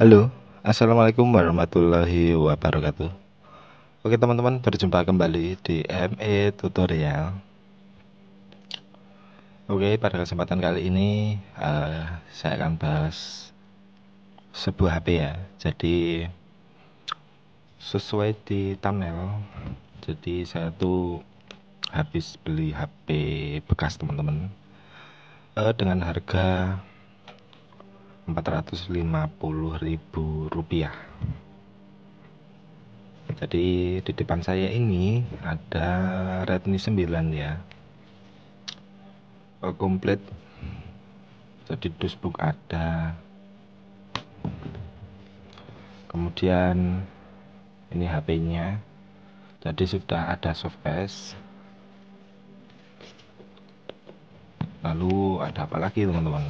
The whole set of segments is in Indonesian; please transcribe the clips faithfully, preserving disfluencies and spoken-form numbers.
Halo, assalamualaikum warahmatullahi wabarakatuh. Oke teman-teman, berjumpa kembali di M E Tutorial. Oke, pada kesempatan kali ini uh, saya akan bahas sebuah H P ya. Jadi sesuai di thumbnail, jadi saya tuh habis beli H P bekas teman-teman uh, dengan harga empat ratus lima puluh ribu rupiah. Jadi di depan saya ini ada Redmi sembilan ya, komplit. Jadi dashboard ada, kemudian ini H P-nya, jadi sudah ada soft case. Lalu ada apa lagi teman-teman?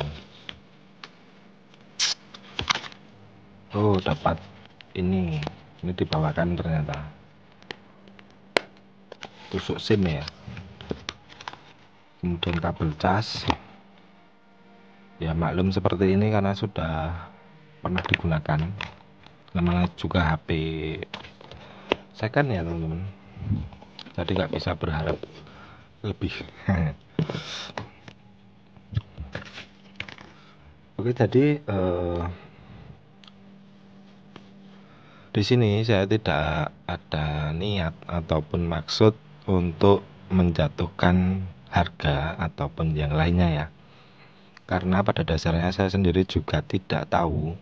Oh, dapat ini ini dibawakan ternyata tusuk SIM ya, kemudian kabel cas ya. Maklum seperti ini karena sudah pernah digunakan, namanya juga H P second ya teman-teman, jadi nggak bisa berharap lebih. Oke, jadi uh, di sini saya tidak ada niat ataupun maksud untuk menjatuhkan harga ataupun yang lainnya ya, karena pada dasarnya saya sendiri juga tidak tahu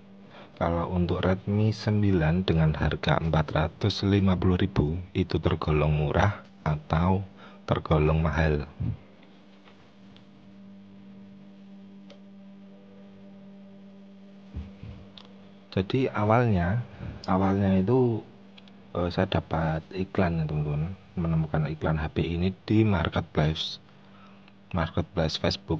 kalau untuk Redmi sembilan dengan harga empat ratus lima puluh ribu itu tergolong murah atau tergolong mahal. Jadi awalnya awalnya itu uh, saya dapat iklan ya teman-teman, menemukan iklan H P ini di marketplace marketplace Facebook.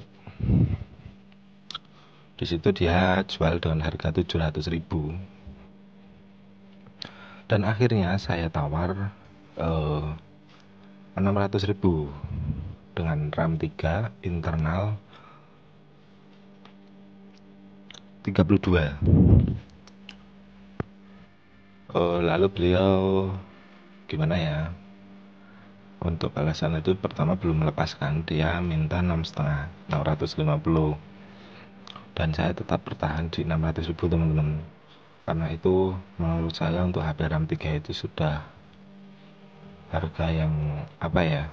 Di situ dia jual dengan harga tujuh ratus ribu, dan akhirnya saya tawar uh, enam ratus ribu dengan RAM tiga internal tiga puluh dua. Oh, lalu beliau gimana ya, untuk alasan itu pertama belum melepaskan, dia minta enam setengah, enam ratus lima puluh, dan saya tetap bertahan di enam ratus ribu teman-teman, karena itu menurut saya untuk H P RAM tiga itu sudah harga yang apa ya,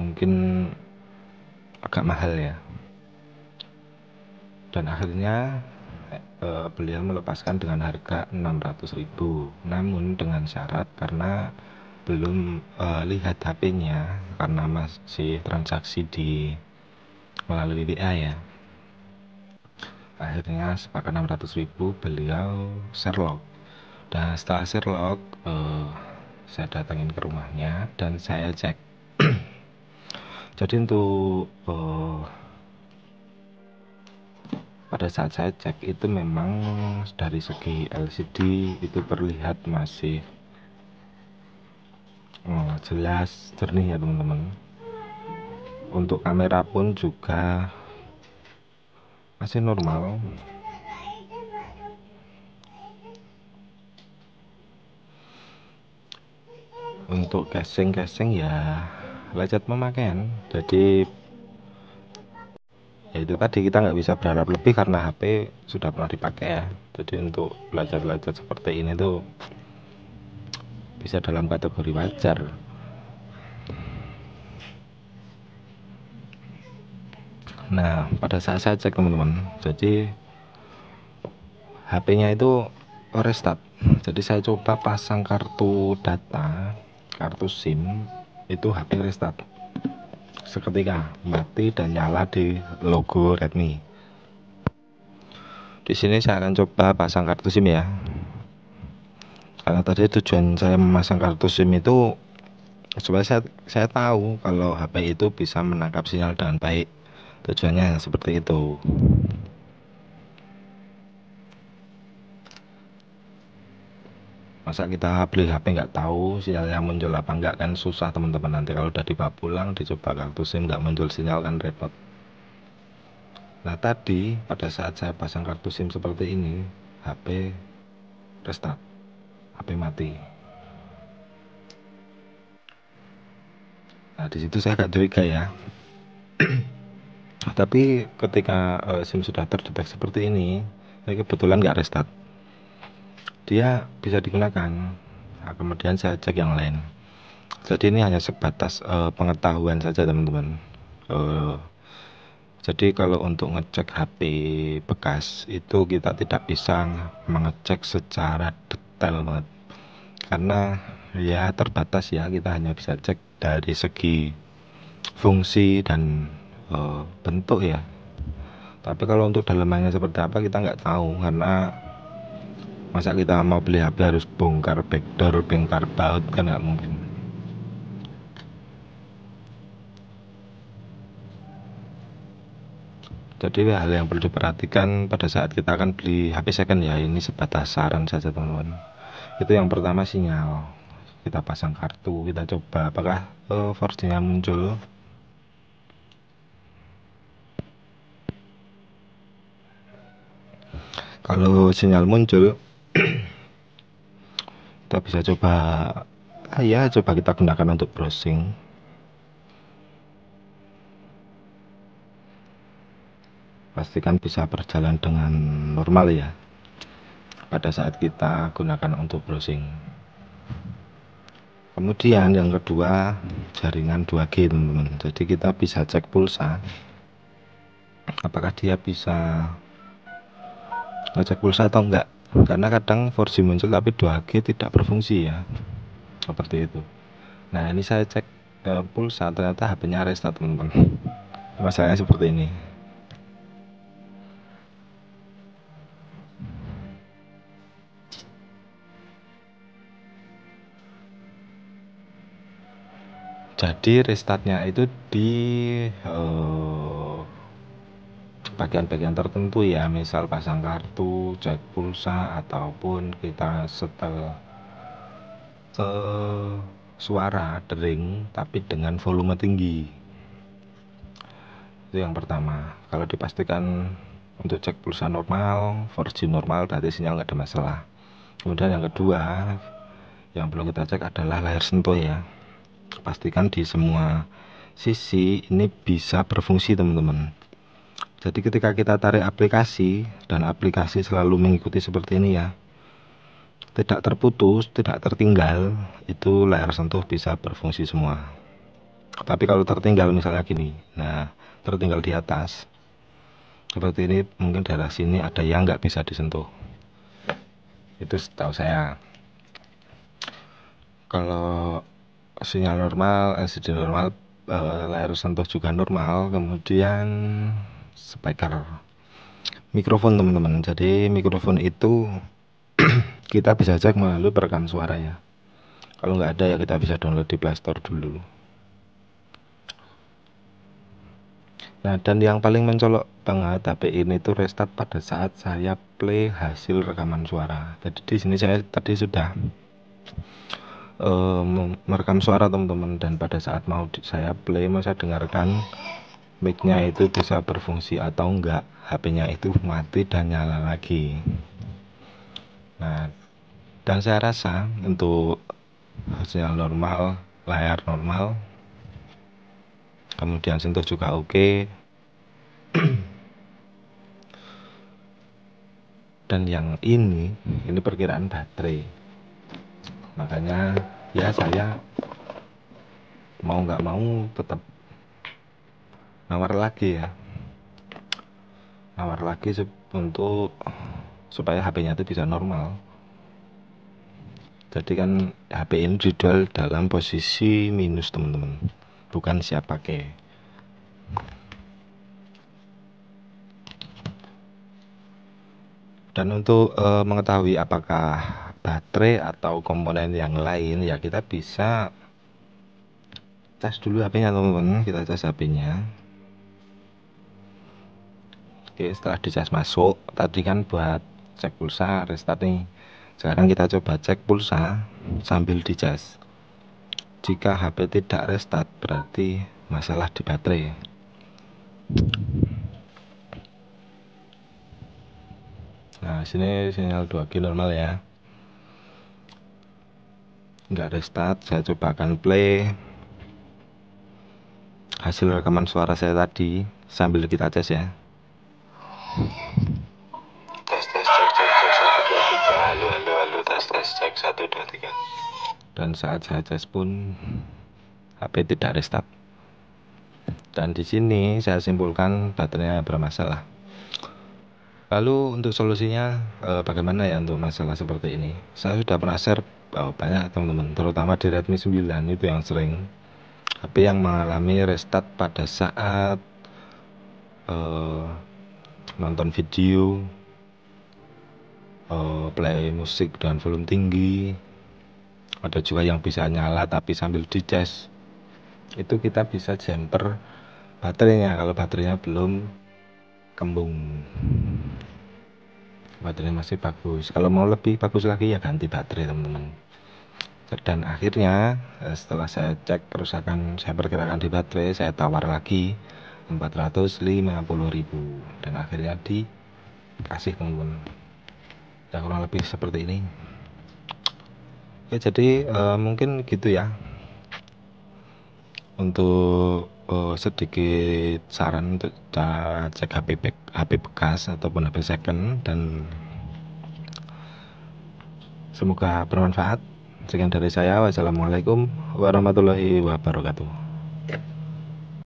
mungkin agak mahal ya. Dan akhirnya beliau melepaskan dengan harga enam ratus ribu, namun dengan syarat karena belum uh, lihat H P-nya, karena masih transaksi di melalui W A ya. Akhirnya sepakat enam ratus ribu, beliau Sherlock, dan setelah Sherlock uh, saya datangin ke rumahnya dan saya cek. Jadi untuk uh, pada saat saya cek itu memang dari segi L C D itu terlihat masih oh, jelas jernih ya teman-teman. Untuk kamera pun juga masih normal. Untuk casing-casing ya lecet pemakaian, jadi ya itu tadi, kita nggak bisa berharap lebih karena H P sudah pernah dipakai ya. Jadi untuk belajar-belajar seperti ini tuh bisa dalam kategori wajar. Nah, pada saat saya cek teman-teman, jadi H P-nya itu restart. Jadi saya coba pasang kartu data, kartu SIM, itu H P restart seketika, mati dan nyala di logo Redmi. Di sini saya akan coba pasang kartu SIM ya, karena tadi tujuan saya memasang kartu SIM itu supaya saya, saya tahu kalau H P itu bisa menangkap sinyal dengan baik, tujuannya seperti itu. Masa kita beli H P nggak tahu sinyalnya muncul apa enggak, kan susah teman-teman. Nanti kalau udah dibawa pulang dicoba kartu SIM nggak muncul sinyal kan repot. Nah tadi pada saat saya pasang kartu SIM seperti ini, H P restart, H P mati. Nah disitu saya agak curiga ya. Tapi ketika uh, SIM sudah terdetek seperti ini, kebetulan nggak restart, dia bisa digunakan. Nah, kemudian saya cek yang lain. Jadi ini hanya sebatas uh, pengetahuan saja teman-teman. uh, Jadi kalau untuk ngecek H P bekas itu kita tidak bisa mengecek secara detail banget, karena ya terbatas ya, kita hanya bisa cek dari segi fungsi dan e, bentuk ya. Tapi kalau untuk dalamannya seperti apa kita nggak tahu, karena masa kita mau beli H P harus bongkar backdoor, bongkar baut, kan nggak mungkin. Jadi hal yang perlu diperhatikan pada saat kita akan beli H P second ya, ini sebatas saran saja teman-teman. Itu yang pertama sinyal. Kita pasang kartu, kita coba apakah oh, empat G-nya muncul. Kalau sinyal muncul, kita bisa coba ya, coba kita gunakan untuk browsing. Pastikan bisa berjalan dengan normal ya pada saat kita gunakan untuk browsing. Kemudian yang kedua, jaringan dua G teman-teman. Jadi kita bisa cek pulsa, apakah dia bisa ngecek pulsa atau enggak, karena kadang empat G muncul tapi dua G tidak berfungsi ya, seperti itu. Nah ini saya cek uh, pulsa, ternyata H P-nya restart teman-teman. Masalahnya seperti ini. Jadi restartnya itu di bagian-bagian eh, tertentu ya, misal pasang kartu, cek pulsa, ataupun kita setel eh, suara dering tapi dengan volume tinggi. Itu yang pertama. Kalau dipastikan untuk cek pulsa normal, empat G normal, berarti sinyal nggak ada masalah. Kemudian yang kedua yang perlu kita cek adalah layar sentuh ya. Pastikan di semua sisi ini bisa berfungsi teman-teman. Jadi ketika kita tarik aplikasi dan aplikasi selalu mengikuti seperti ini ya, tidak terputus, tidak tertinggal, itu layar sentuh bisa berfungsi semua. Tapi kalau tertinggal misalnya gini, nah tertinggal di atas seperti ini, mungkin daerah sini ada yang nggak bisa disentuh. Itu setahu saya. Kalau sinyal normal, L C D normal, uh, layar sentuh juga normal. Kemudian speaker, mikrofon teman-teman. Jadi mikrofon itu kita bisa cek melalui perekam suaranya. Kalau nggak ada ya kita bisa download di Play Store dulu. Nah dan yang paling mencolok banget, H P ini tuh restart pada saat saya play hasil rekaman suara. Jadi di sini saya tadi sudah Uh, merekam suara teman-teman, dan pada saat mau saya play, mau saya dengarkan, mic-nya itu bisa berfungsi atau enggak, H P-nya itu mati dan nyala lagi. Nah, dan saya rasa untuk sinyal normal, layar normal, kemudian sentuh juga oke. Okay. Dan yang ini, ini perkiraan baterai. Makanya ya saya mau nggak mau tetap nawar lagi ya, nawar lagi untuk supaya H P-nya itu bisa normal. Jadi kan H P ini dijual dalam posisi minus teman-teman, bukan siap pakai. Dan untuk e, mengetahui apakah baterai atau komponen yang lain ya, kita bisa tes dulu H P-nya teman-teman. Kita cas H P-nya. Oke, setelah dicas masuk, tadi kan buat cek pulsa restart nih. Sekarang kita coba cek pulsa sambil dicas. Jika H P tidak restart berarti masalah di baterai. Nah, sini sinyal dua G normal ya. Enggak ada start, saya cobakan play. Hasil rekaman suara saya tadi sambil kita tes ya. Tes tes cek cek cek satu dua tiga. Halo halo halo tes tes cek satu dua tiga. Dan saat saya tes pun H P tidak restart. Dan di sini saya simpulkan baterainya bermasalah. Lalu untuk solusinya eh, bagaimana ya untuk masalah seperti ini? Saya sudah pernah share oh, banyak teman-teman, terutama di Redmi sembilan itu yang sering H P yang mengalami restart pada saat eh, nonton video, eh, play musik dengan volume tinggi. Ada juga yang bisa nyala tapi sambil di charge. Itu kita bisa jumper baterainya kalau baterainya belum kembung. Baterainya masih bagus. Kalau mau lebih bagus lagi ya ganti baterai, teman-teman. Dan akhirnya setelah saya cek kerusakan, saya perkirakan di baterai, saya tawar lagi empat ratus lima puluh ribu dan akhirnya dikasih, teman-teman. Ya kurang lebih seperti ini. Ya jadi eh, mungkin gitu ya. Untuk oh, sedikit saran untuk cara cek H P, H P bekas ataupun H P second, dan semoga bermanfaat. Sekian dari saya. Wassalamualaikum warahmatullahi wabarakatuh.